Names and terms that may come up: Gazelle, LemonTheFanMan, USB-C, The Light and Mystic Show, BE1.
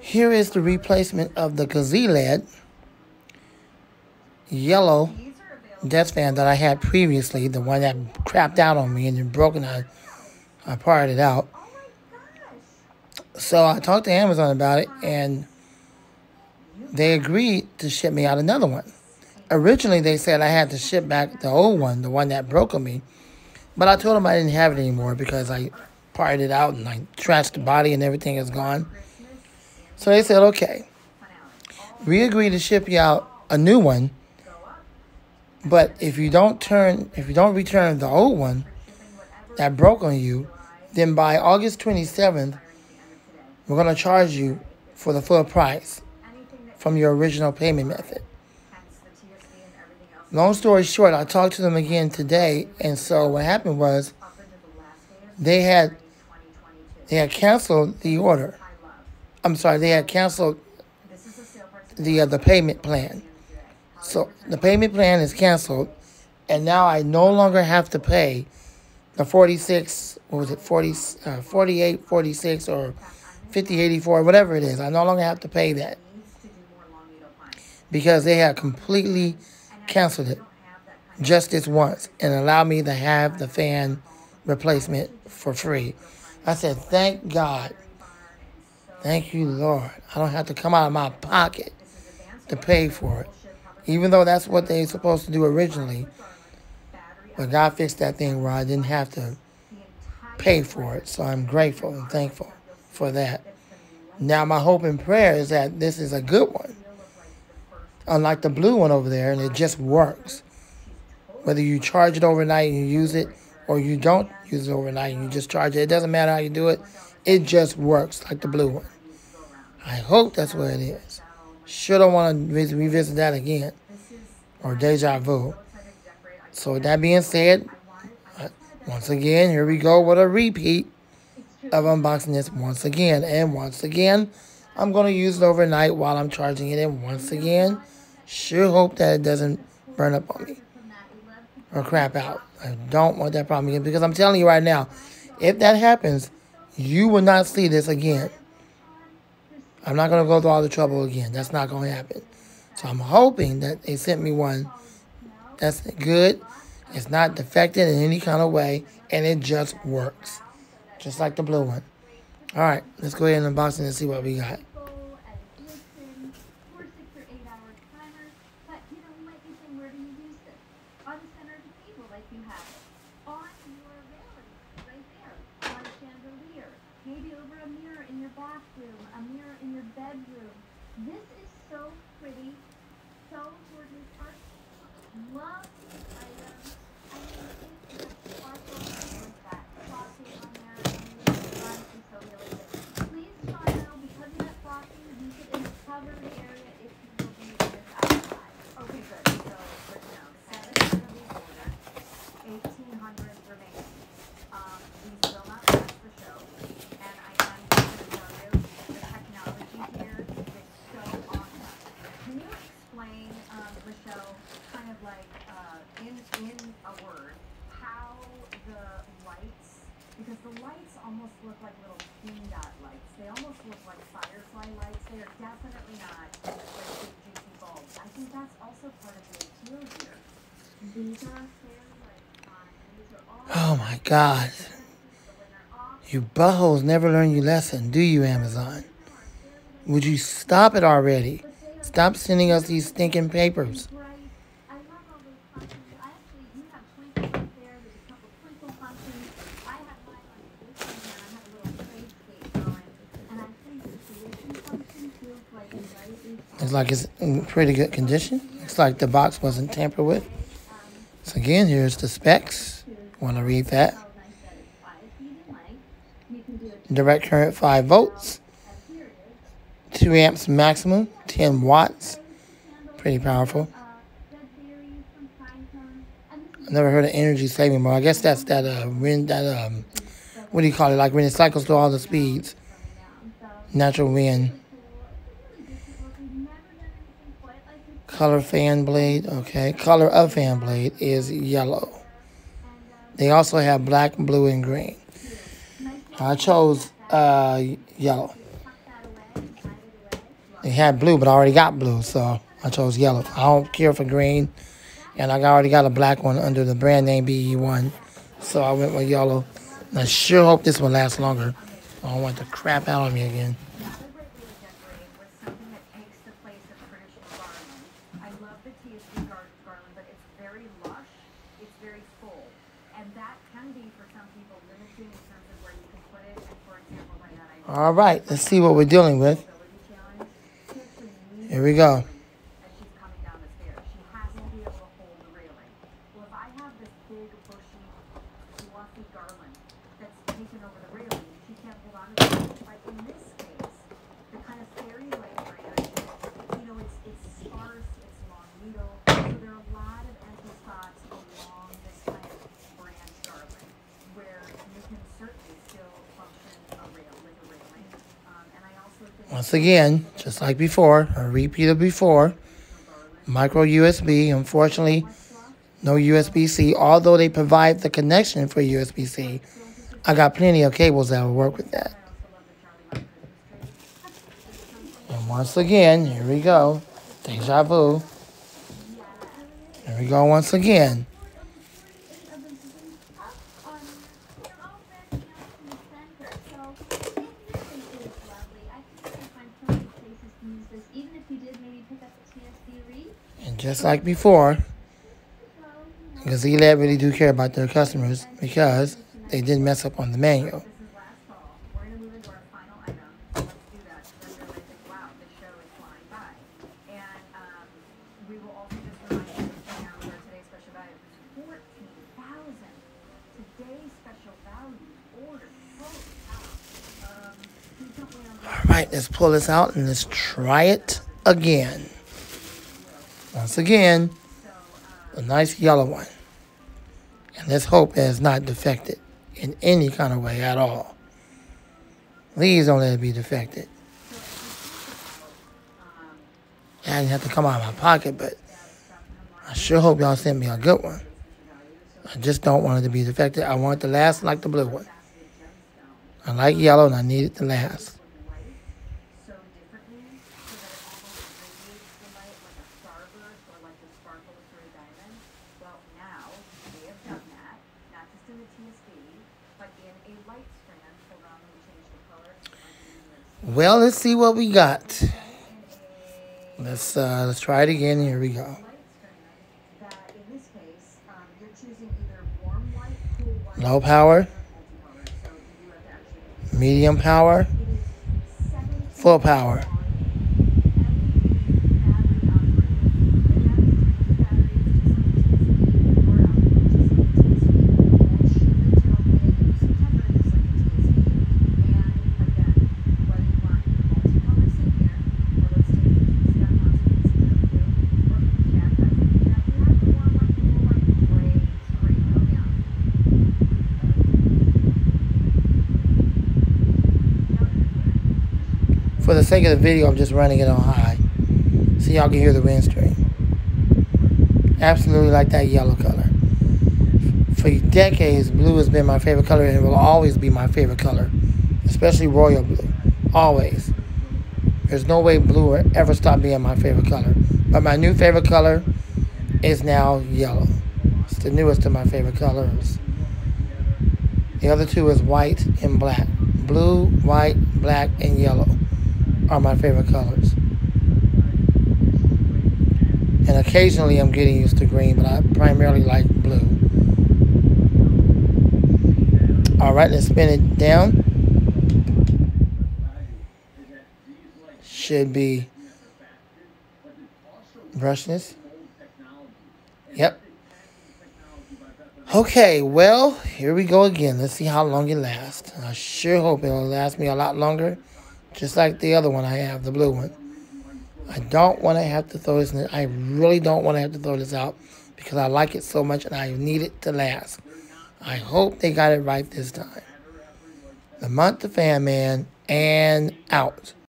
Here is the replacement of the Gazelle yellow desk fan that I had previously, the one that crapped out on me and then broke and I parted it out. So I talked to Amazon about it, and they agreed to ship me out another one. Originally, they said I had to ship back the old one, the one that broke on me. But I told them I didn't have it anymore because I parted it out and I trashed the body and everything is gone. So they said, okay, we agree to ship you out a new one. But if you don't return the old one that broke on you, then by August 27th, we're going to charge you for the full price from your original payment method. Long story short, I talked to them again today, and so what happened was they had canceled the order. I'm sorry, they had canceled the payment plan. So the payment plan is canceled, and now I no longer have to pay the 46, what was it, 48, 46, or 5084, whatever it is. I no longer have to pay that because they had completely canceled it just this once and allowed me to have the fan replacement for free. I said, thank God. Thank you, Lord. I don't have to come out of my pocket to pay for it, even though that's what they were supposed to do originally. But God fixed that thing where I didn't have to pay for it. So I'm grateful and thankful for that. Now my hope and prayer is that this is a good one, unlike the blue one over there, and it just works. Whether you charge it overnight and you use it, or you don't use it overnight and you just charge it, it doesn't matter how you do it. It just works like the blue one. I hope that's what it is. Sure don't want to revisit that again, or deja vu. So with that being said, once again, here we go with a repeat of unboxing this once again. And once again, I'm going to use it overnight while I'm charging it in once again. Sure hope that it doesn't burn up on me or crap out. I don't want that problem again, because I'm telling you right now, if that happens, you will not see this again. I'm not going to go through all the trouble again. That's not going to happen. So I'm hoping that they sent me one that's good, it's not defected in any kind of way, and it just works, just like the blue one. All right, let's go ahead and unbox it and see what we got. Oh my God. You buttholes never learn your lesson, do you, Amazon? Would you stop it already? Stop sending us these stinking papers. It's like it's in pretty good condition. Looks like the box wasn't tampered with. So again, here's the specs. Want to read that? Direct current 5 volts. 2 amps maximum, 10 watts. Pretty powerful. I never heard of energy saving mode. I guess that's that what do you call it? Like when it cycles through all the speeds. Natural wind. Color fan blade, okay. Color of fan blade is yellow. They also have black, blue, and green. I chose yellow. They had blue, but I already got blue, so I chose yellow. I don't care for green, and I already got a black one under the brand name BE1, so I went with yellow. And I sure hope this one lasts longer. I don't want the crap out of me again. All right, let's see what we're dealing with. Here we go. Once again, just like before, a repeat of before, micro USB. Unfortunately, no USB-C, although they provide the connection for USB-C. I got plenty of cables that will work with that. And once again, here we go. Deja vu. Here we go once again. Just like before, Gazelle really do care about their customers because they didn't mess up on the manual. All right, let's pull this out and let's try it again. Once again, a nice yellow one. And let's hope that it's not defected in any kind of way at all. Please don't let it be defected. I didn't have to come out of my pocket, but I sure hope y'all sent me a good one. I just don't want it to be defected. I want it to last like the blue one. I like yellow and I need it to last. Well, let's see what we got. Let's try it again. Here we go. Low power, medium power, full power. For the sake of the video, I'm just running it on high so y'all can hear the windscreen. Absolutely like that yellow color. For decades, blue has been my favorite color and it will always be my favorite color, especially royal blue. Always. There's no way blue will ever stop being my favorite color. But my new favorite color is now yellow. It's the newest of my favorite colors. The other two is white and black. Blue, white, black, and yellow are my favorite colors. And occasionally I'm getting used to green, but I primarily like blue. All right, let's spin it down. Should be brushless. Yep. Okay, well, here we go again. Let's see how long it lasts. I sure hope it'll last me a lot longer. Just like the other one I have, the blue one. I don't want to have to throw this in. I really don't want to have to throw this out because I like it so much and I need it to last. I hope they got it right this time. LemonTheFanMan and out.